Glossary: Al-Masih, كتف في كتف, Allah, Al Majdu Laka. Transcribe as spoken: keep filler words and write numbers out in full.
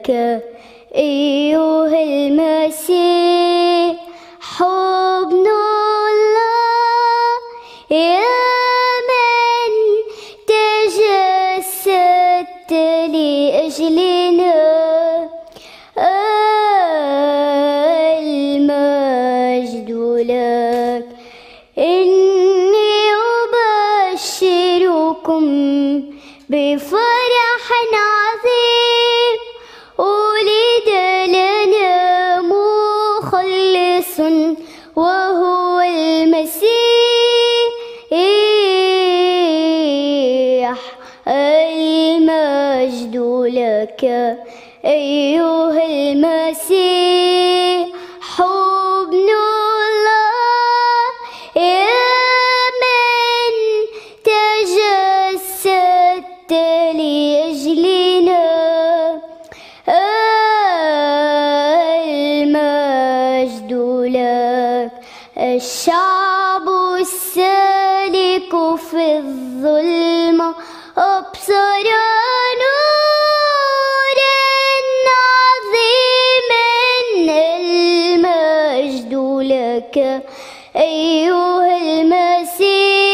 لك أيها المسيح حبنا الله، يا من تجسدت لأجلنا. المجد لك. إني أبشركم بفرح عظيم، ولد لنا مخلص وهو المسيح. المجد لك أيها المسيح حبن الله، يا من تجسدت لأجلنا. المجد لك. الشعب السالك في الظلمة أبصر نورا عظيما. المجد لك أيها المسيح.